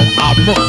amuk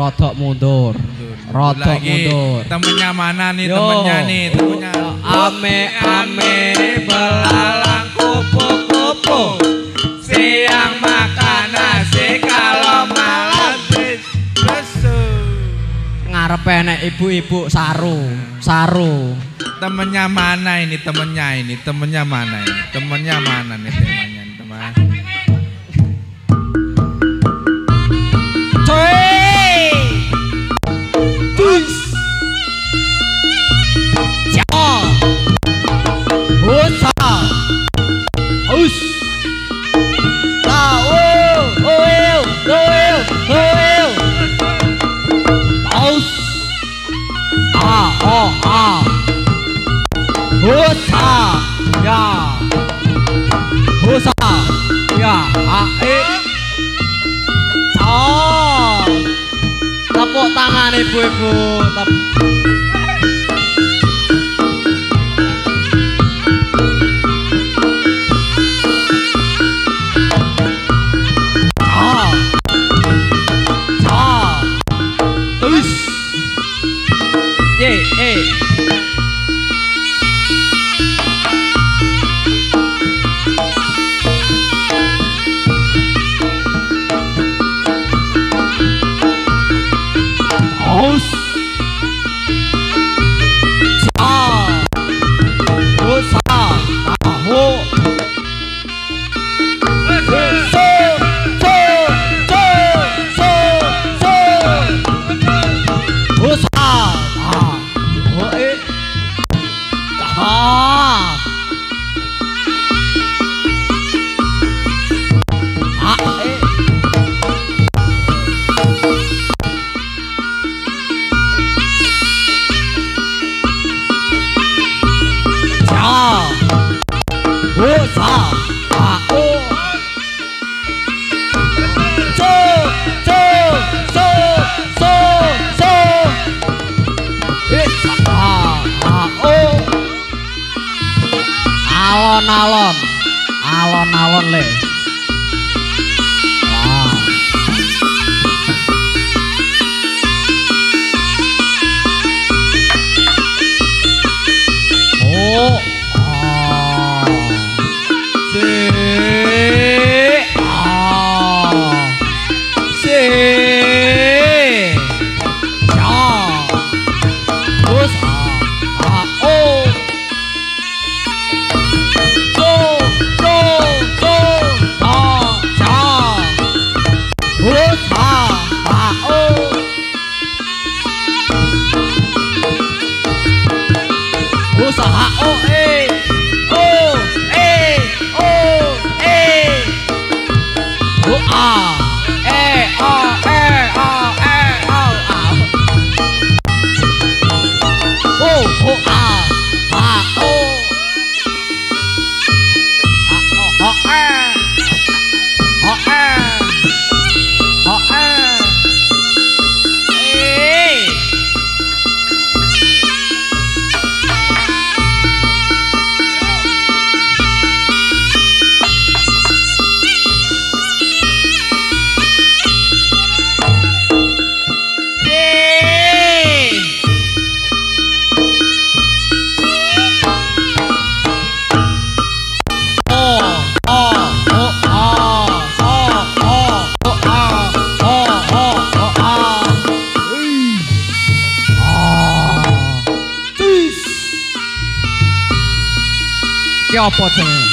Rodok mundur. Temennya mana nih? Ame belalang kupu-kupu. Siang makan nasi kalau malam besu. Ngarepe nek ibu-ibu saru. Temennya mana nih teman? Tepuk tangan ibu-ibu. Apa jenenge?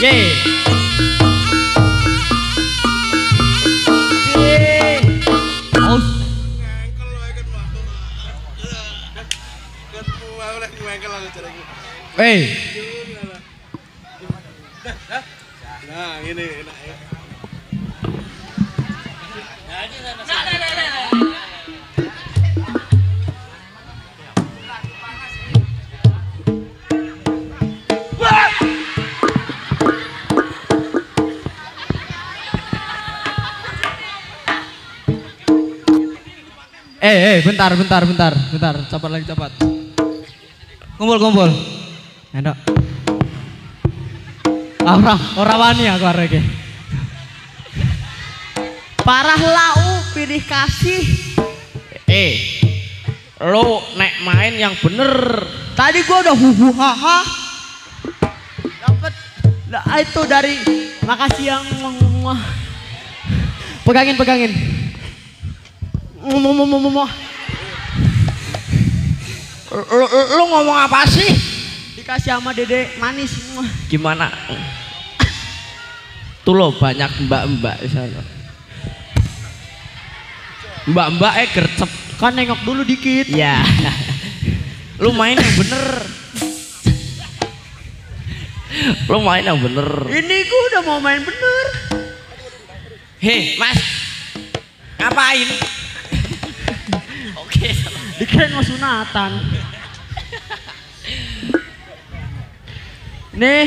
Nah, ini enak ya. Bentar. Cepat. Kumpul. Endok. Ora wani aku arek iki. Parah lau pilih kasih. Lo nek main yang bener. Tadi gua udah huhuhaha. Dapat lah itu dari makasih yang pegangin. Lu ngomong apa sih? Dikasih sama Dede manis semua. Gimana? Tuh lo banyak mbak-mbak di sana. Mbak-mbak gercep. Kan nengok dulu dikit. Ya. Lu main yang bener. Ini gua udah mau main bener. Hei, Mas. Ngapain? Oke. Dikirain mau sunatan. Nih,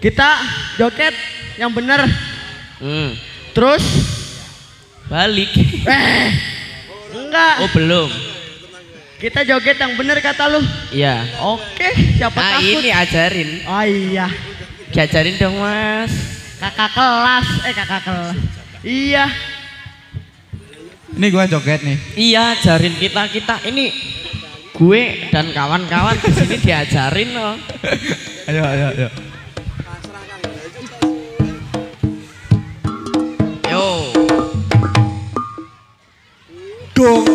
kita joget yang bener. Terus balik. Enggak. Oh, belum. Kita joget yang bener kata lu. Iya. Oke, siapa takut? Ini ajarin. Oh iya. Diajarin dong, Mas. Kakak kelas. Iya. Ini gue joget nih. Iya, ajarin kita. Ini gue dan kawan-kawan di sini diajarin loh. Ayo. Yo. Dong.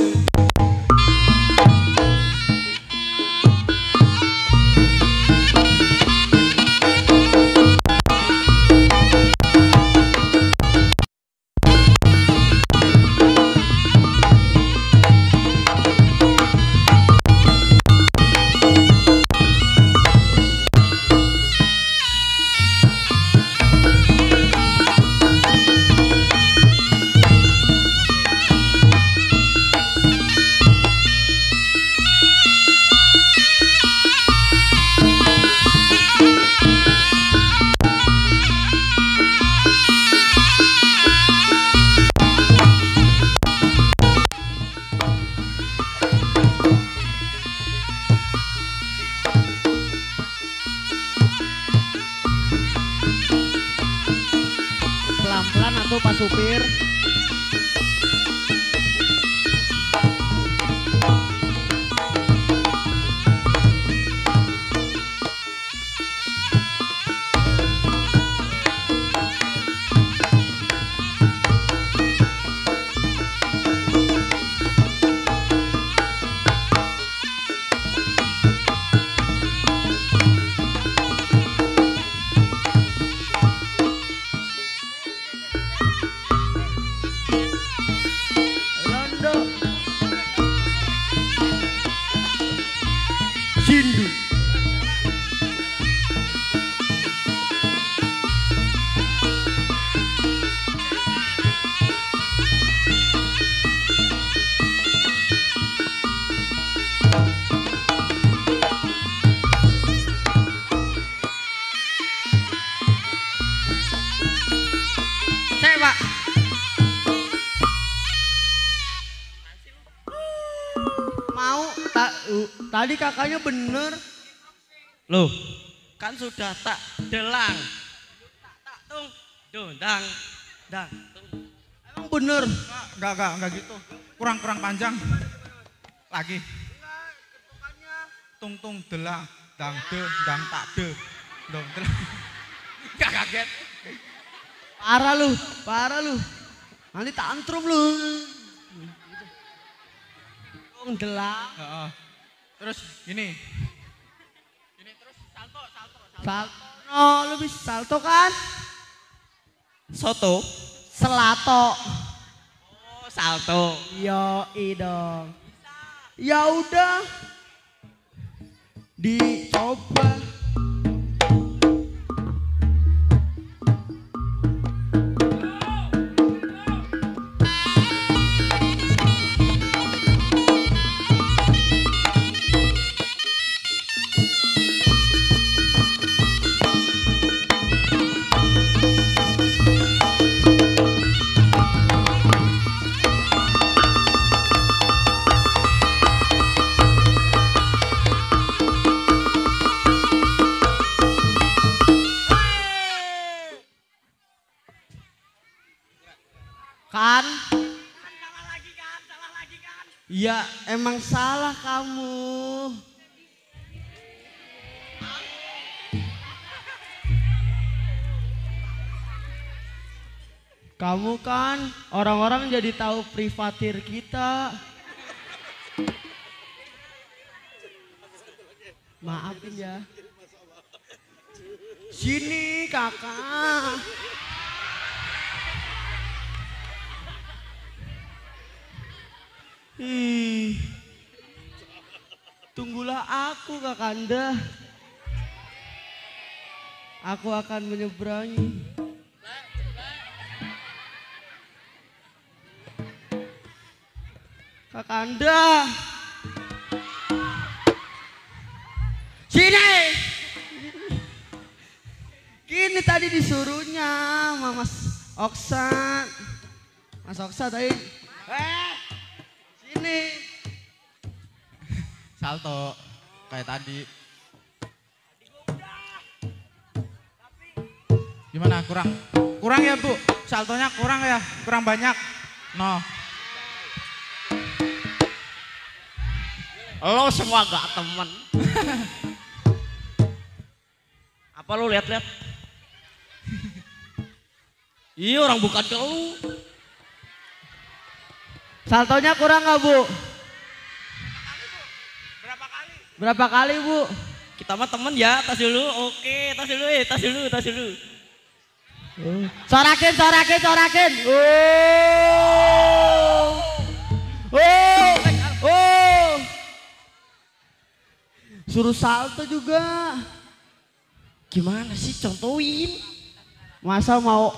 Pak supir. Tadi kakaknya bener. Loh, kan sudah tak delang. Tak tung, dondang, dang. Emang bener? Enggak gitu. Kurang panjang. Lagi. Tung delang, dang de, dang tak de, dong delang. Enggak kaget. Parah lu. Nanti tantrum lu. Tung delang. Terus gini. Terus salto. Oh, lu bisa salto kan? Soto, selato. Oh, salto. Yo, dong. Ya udah. Dicoba. Ya emang salah kamu. Kamu kan orang-orang jadi tahu privatir kita. Maafin ya. Sini kakak. Tunggulah aku Kakanda. Aku akan menyeberangi. Kakanda. Sini. Gini tadi disuruhnya sama Mas Oksan. Mas Oksan tadi. Nih. Salto kayak tadi. Gimana kurang? Kurang ya Bu? Saltonya kurang ya? Kurang banyak? No. Lo semua gak temen. Apa lo lihat-lihat? Iya orang bukan ke lu. Saltonya kurang nggak Bu? Berapa kali? Berapa kali Bu? Kita mah temen ya, tas dulu, oke, tas dulu, tas dulu, tas dulu. Sorakin, sorakin, sorakin. Suruh salto juga. Gimana sih contohin? Masa mau?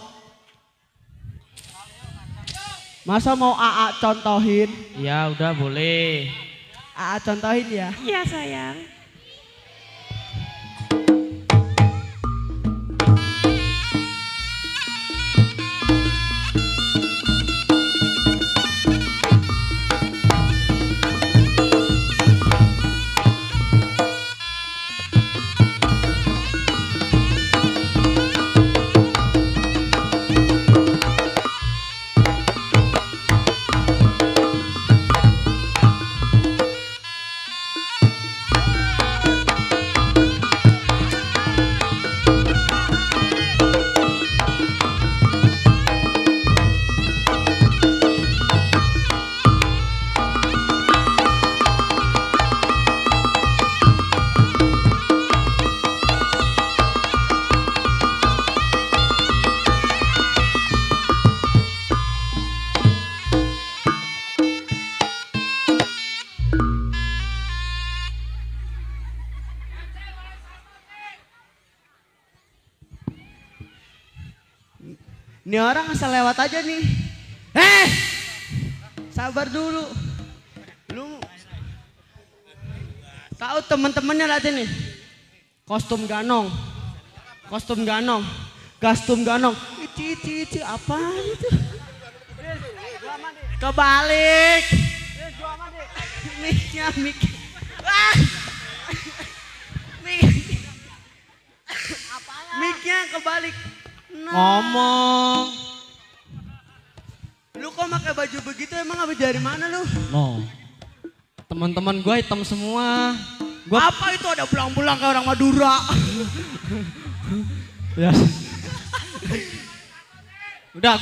Masa mau AA contohin? Ya udah boleh. AA contohin ya? Iya sayang. Ini orang asal lewat aja nih. Sabar dulu. Lu tahu teman-temannya lihat ini. Kostum ganong. Kostum ganong. Kostum ganong. Cici apa itu? Kebalik. Miknya mik. Miknya kebalik. Nah. Ngomong. Lu kok pakai baju begitu emang habis dari mana lu? No. Teman-teman gue hitam semua. Gua... Apa itu ada pulang-pulang kayak orang Madura? Ya. Udah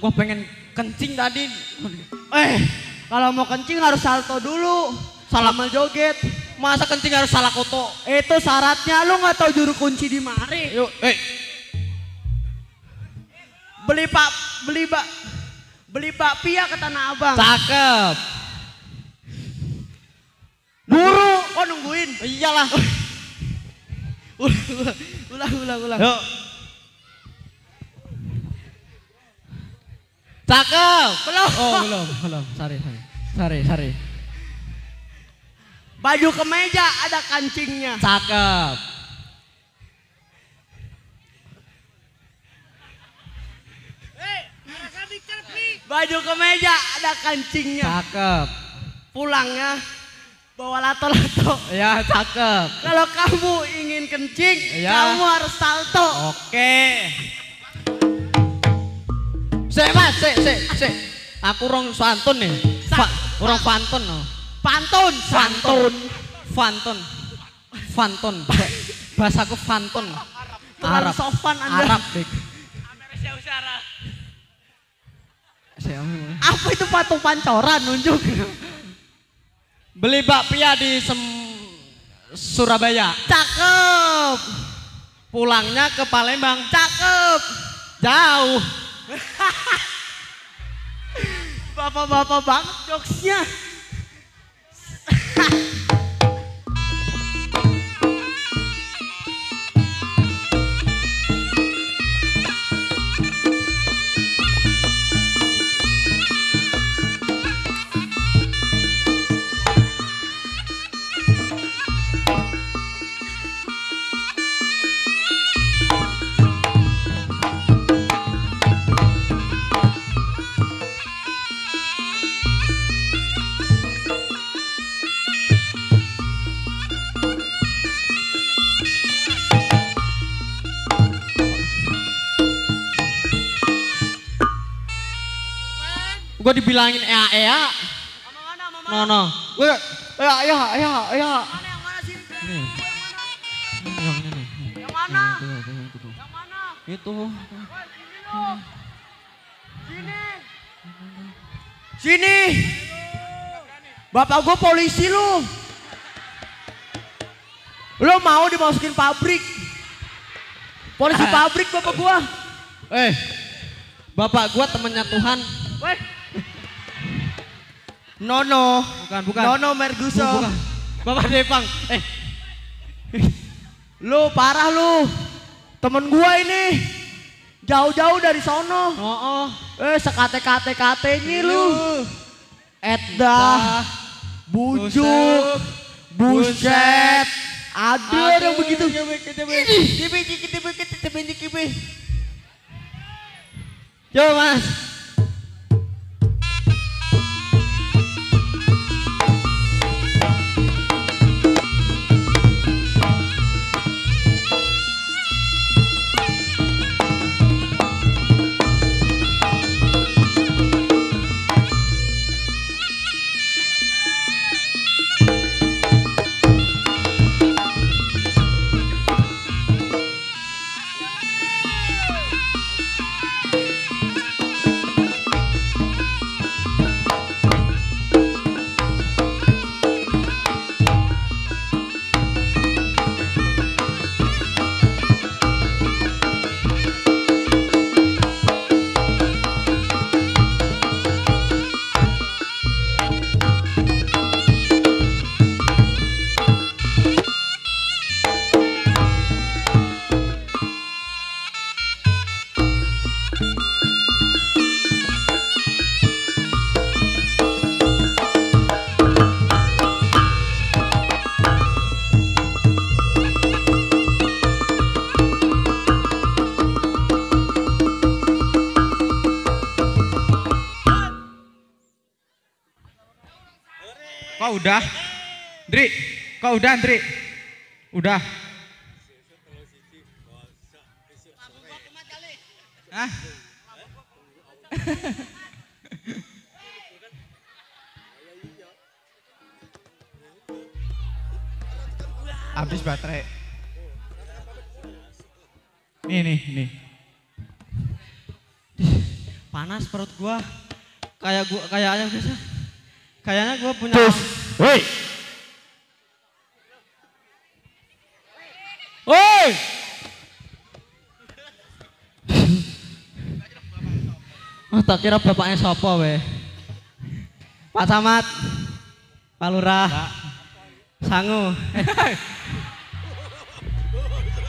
gua pengen kencing tadi. Kalau mau kencing harus salto dulu. Salam joget. Masa kencing harus salah koto? Itu syaratnya, lu nggak tahu juru kunci di mari. Yuk, hey. Beli bakpia ke Tanah Abang. Cakep. Buru, oh nungguin. Iyalah. Ulang. Yuk. Cakep. Belum. Oh, belum. Sorry. Baju kemeja ada kancingnya. Cakep. Baju kemeja ada kancingnya. Cakep. Pulangnya bawa lato-lato. Ya, cakep. Kalau kamu ingin kencing, ya, kamu harus salto. Oke. Mas, aku rong santun nih. Rong pantun. Pantun. Bahasaku pantun. Arab. Sopan Anda. Arab. Amerika Utara. Apa itu patung pancoran nunjuk? Beli bakpia di Surabaya. Cakep. Pulangnya ke Palembang. Cakep. Jauh. Bapak-bapak banget jokesnya. Gue dibilangin ea-ea. No. Gue ea. Yang mana? Itu. Sini. Bapak gue polisi lu. Lu mau dimasukin pabrik. Polisi pabrik bapak gue. Bapak gue temennya Tuhan. Nono, bukan. Nono Merguso. Bukan. Bapak Depang. Lu parah lu. Temen gua ini. Jauh-jauh dari sono. Oh. Sekate-kate-katenya lu. Edda, bujuk, buset. Aduh, yang begitu. Kibe. Coba, Mas. Udah, Dri. Kau udah, Dri. Udah. Hah? Habis baterai. Nih. Panas perut gua. Kayaknya gua punya. Woi, Oh, tak kira bapaknya sapa weh. Pak Camat, Pak Lurah, Sangu.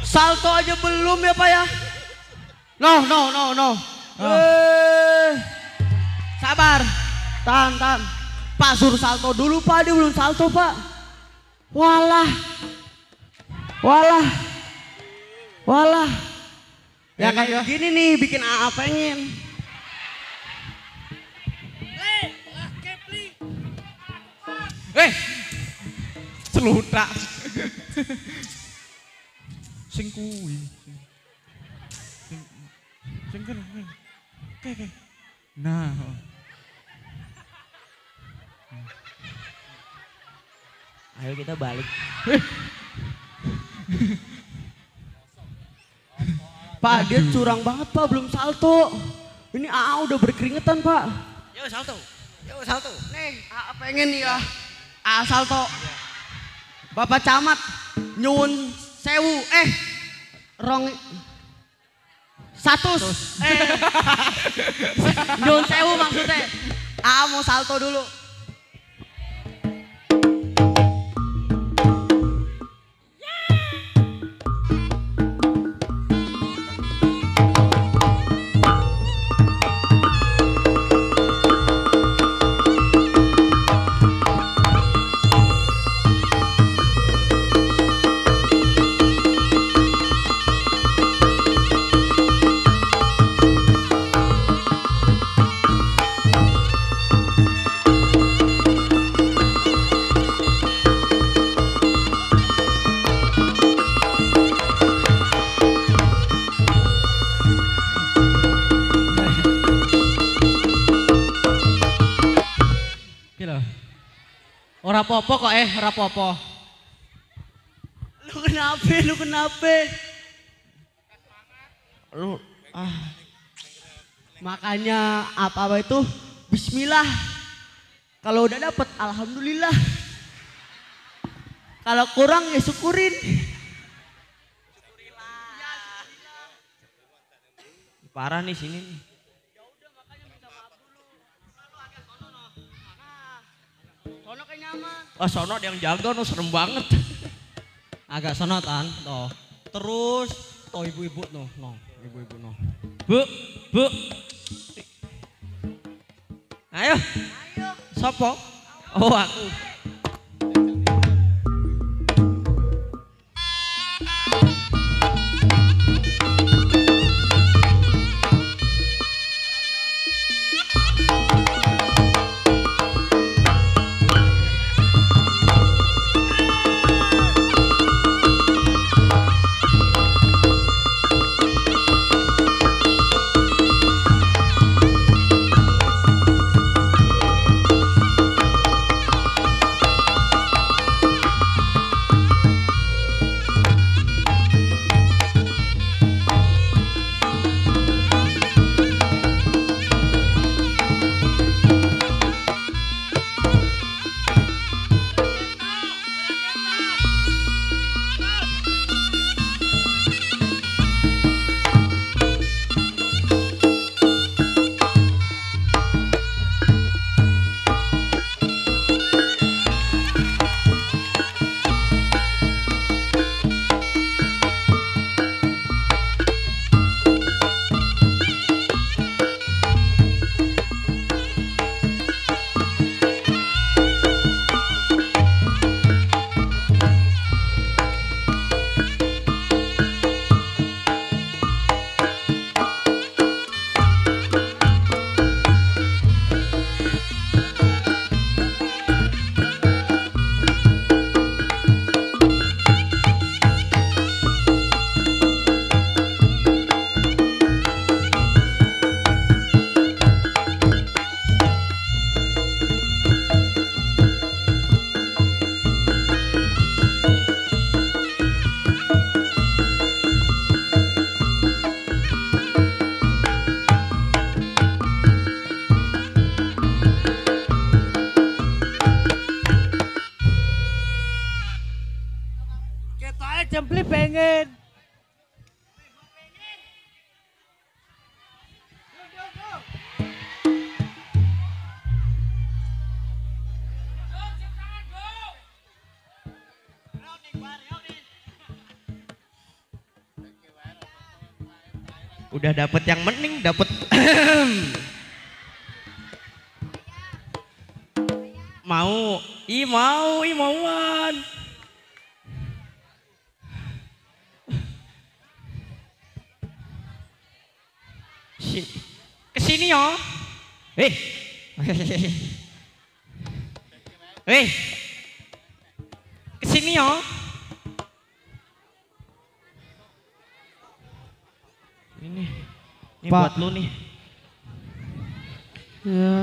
Salto aja belum ya Pak ya? No, no, no, no. Sabar, tahan, tahan. Pak suruh salto dulu Pak, dia belum salto Pak. Walah, walah, walah. Ya kayak gini nih bikin AA pengen. Eh, celutak. Sing kuwi. Sing kene. Oke. Nah. Ayo kita balik. Pak, dia curang banget Pak, belum salto. Ini AA udah berkeringetan Pak. Yo salto. Yo salto. Nih, AA pengen ya. Asal toh Bapak Camat nyuwun sewu rong satus nyuwun sewu maksudnya mau salto dulu. Ora apa-apa kok ora apa-apa. Lu kenapa? Lu kenapa? Lu makanya apa-apa itu bismillah. Kalau udah dapet alhamdulillah. Kalau kurang ya syukurin. Parah nih sini nih. Oh sono yang jago no serem banget. Agak sonotan toh. Terus toh ibu-ibu noh, no. Ibu-ibu noh. Bu, bu. Ayo. Ayo. Sopo? Oh aku. Udah dapet yang mending, dapet mau imawan. Kesini yo. Weh. Kesini yo. Ini buat lu nih. Ya.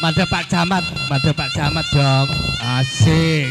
Mantap Pak Camat. Mantap Pak Camat, mantap Pak Camat dong. Asik.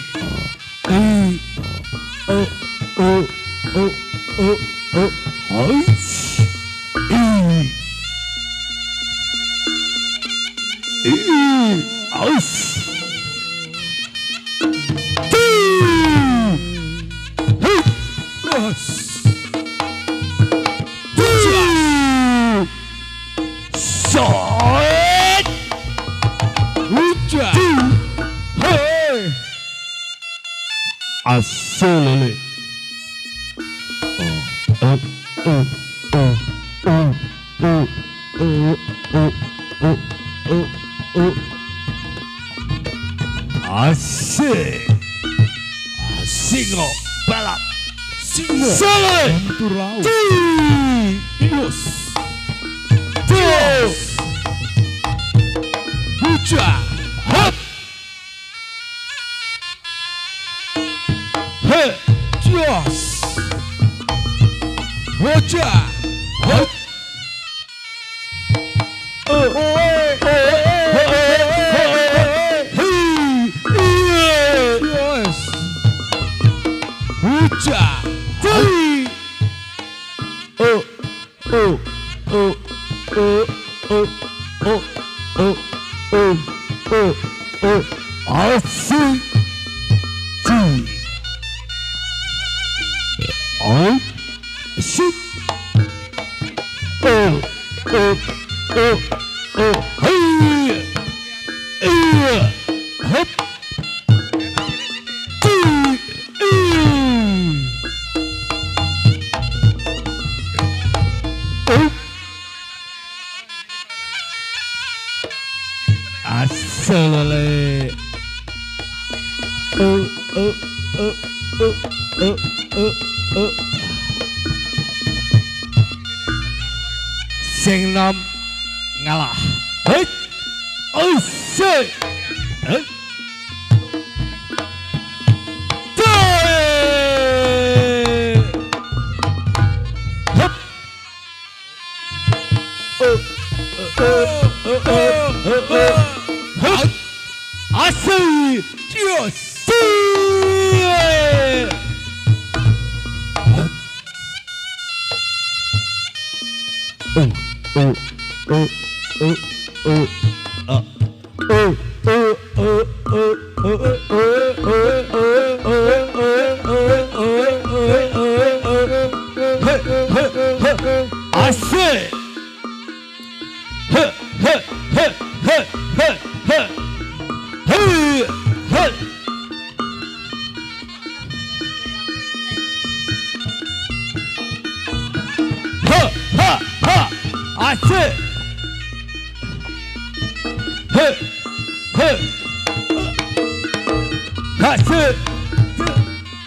Asik,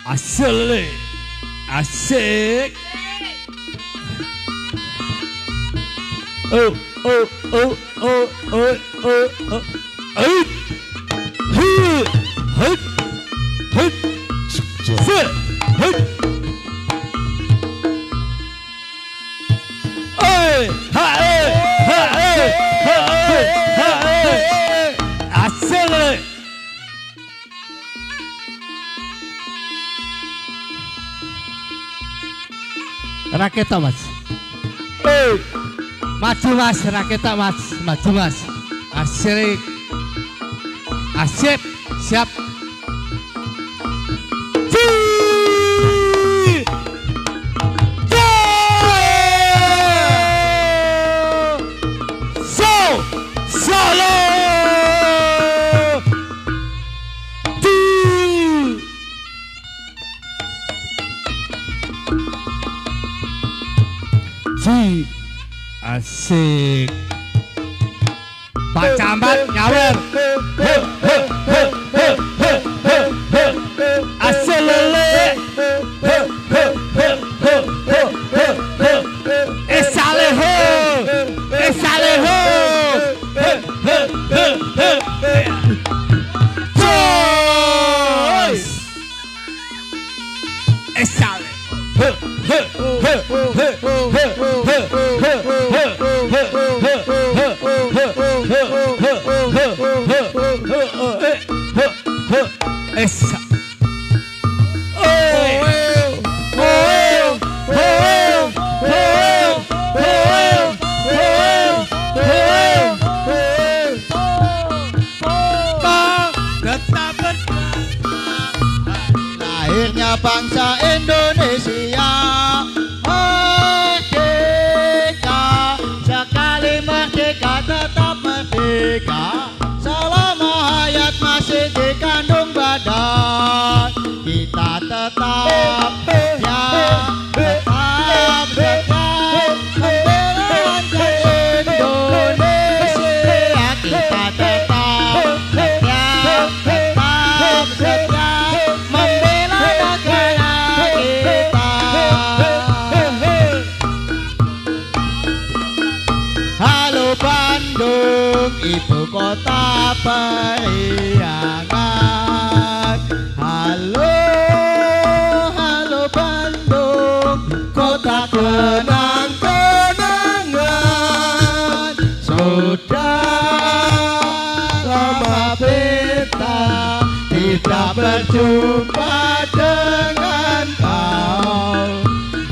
asik le, asik. Oh, oh, oh, oh, oh, oh, oh. Hut, hut, hut, hut, hut, hut. Hey, hey, hey, hey, hey, asik le. Raketa mas, hey. Maju mas, raketa mas, maju mas, asik, asik, siap, so, solo, asik. Pak Cambat nyawer. Asik lele. Esaleho. Esaleho. Joyce. Esale. Essa. Tetap lahirnya bangsa Indonesia. Merdeka, sekali merdeka tetap merdeka. Selama hayat masih dikandung badan, kita tetap ya tetap dekat pembelaan Indonesia. Kita tetap ya tetap dekat membela negara kita. Halo Bandung, ibu kota periangan. Halo, halo Bandung, kota kenang-kenangan. Sudah lama beta tidak berjumpa dengan kau.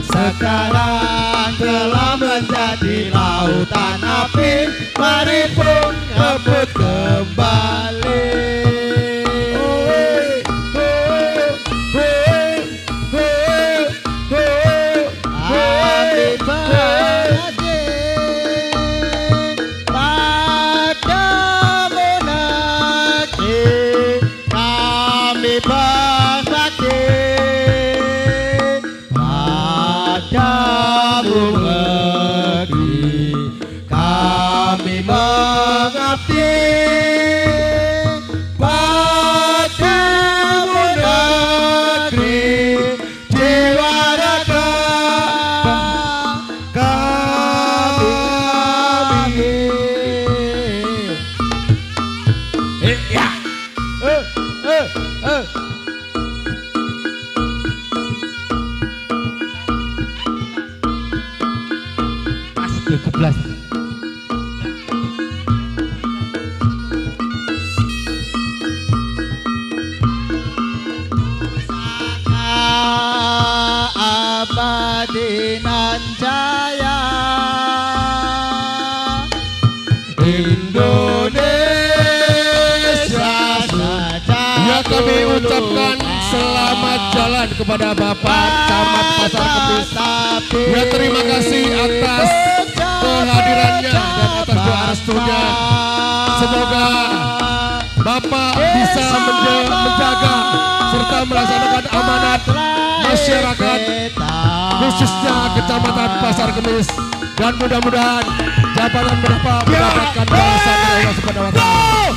Sekarang telah menjadi lautan api. Mari pun rebut kembali. Abadinan jaya Indonesia saja. Ya, kami ucapkan selamat jalan kepada Bapak Camat Pasar Kemis. Ya, terima kasih atas kehadirannya dan atas doa restunya. Semoga Bapak bisa menjaga serta melaksanakan amanat masyarakat khususnya Kecamatan Pasar Kemis, dan mudah-mudahan jabatan Bapak mendapatkan balasan dari Allah Subhanahu wa Ta'ala.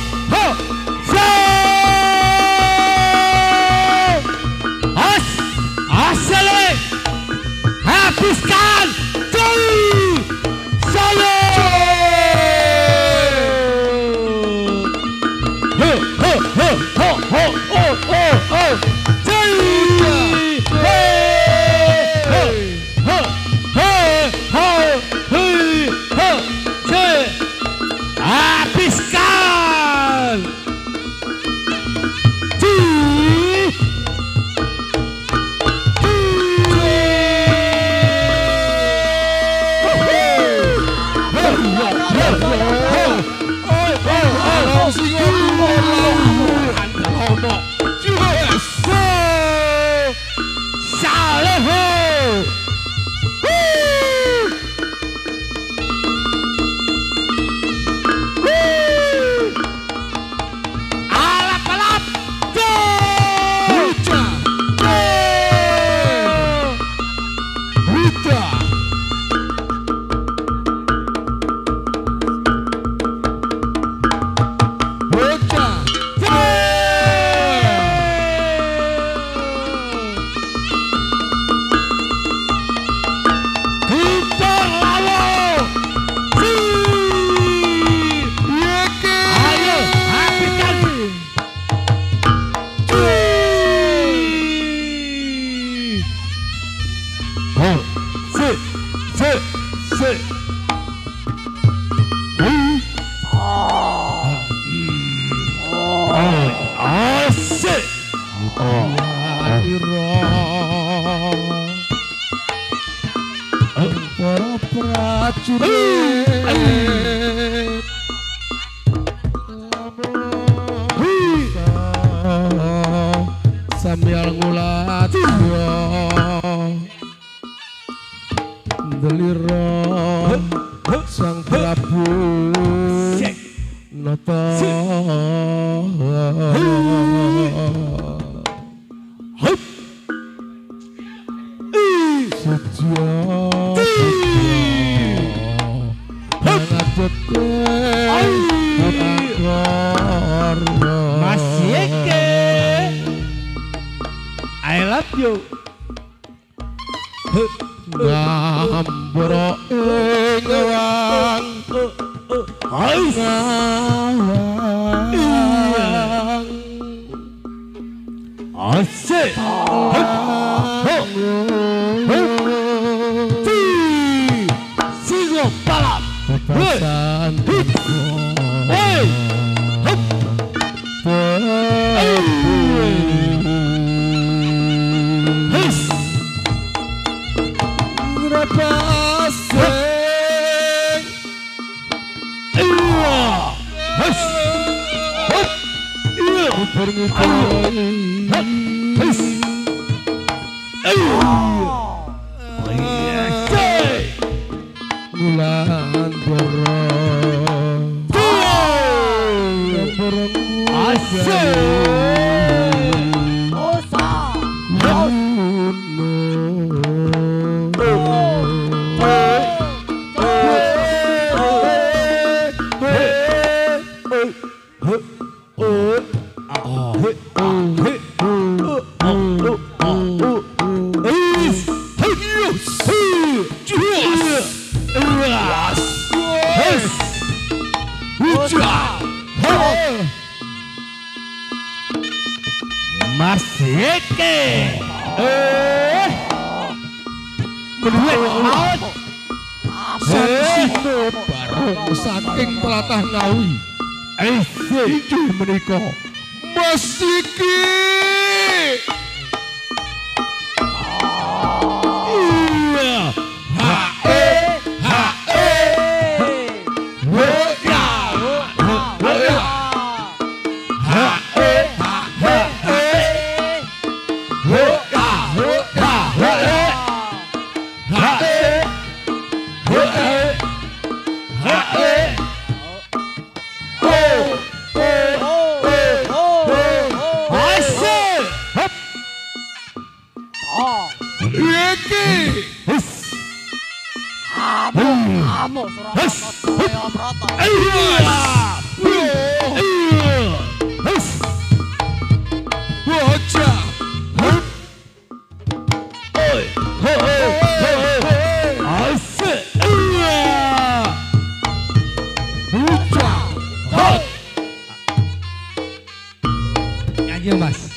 lagi Mas.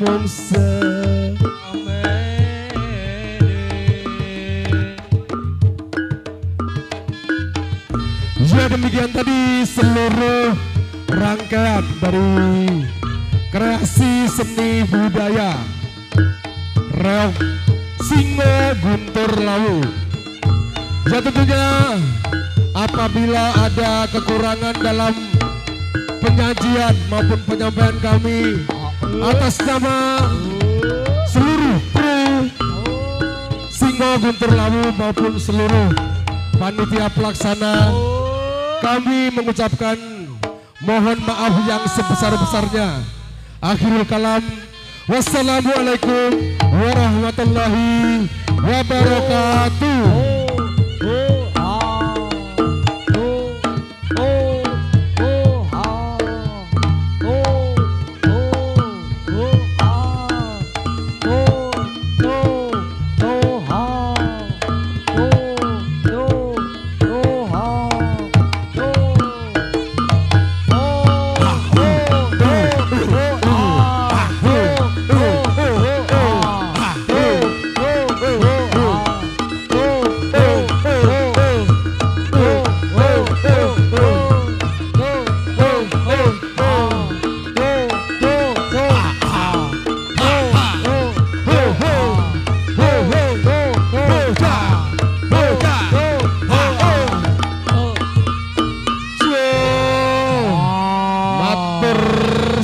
Monster, amen. demikian tadi seluruh rangkaian dari kreasi seni budaya Reog Singo Guntur Lawu. Ya tentunya apabila ada kekurangan dalam penyajian maupun penyampaian kami atas nama seluruh kru Singo Guntur Lawu maupun seluruh panitia pelaksana, kami mengucapkan mohon maaf yang sebesar-besarnya. Akhirul kalam, wassalamualaikum warahmatullahi wabarakatuh.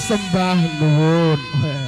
Sembah nuwun.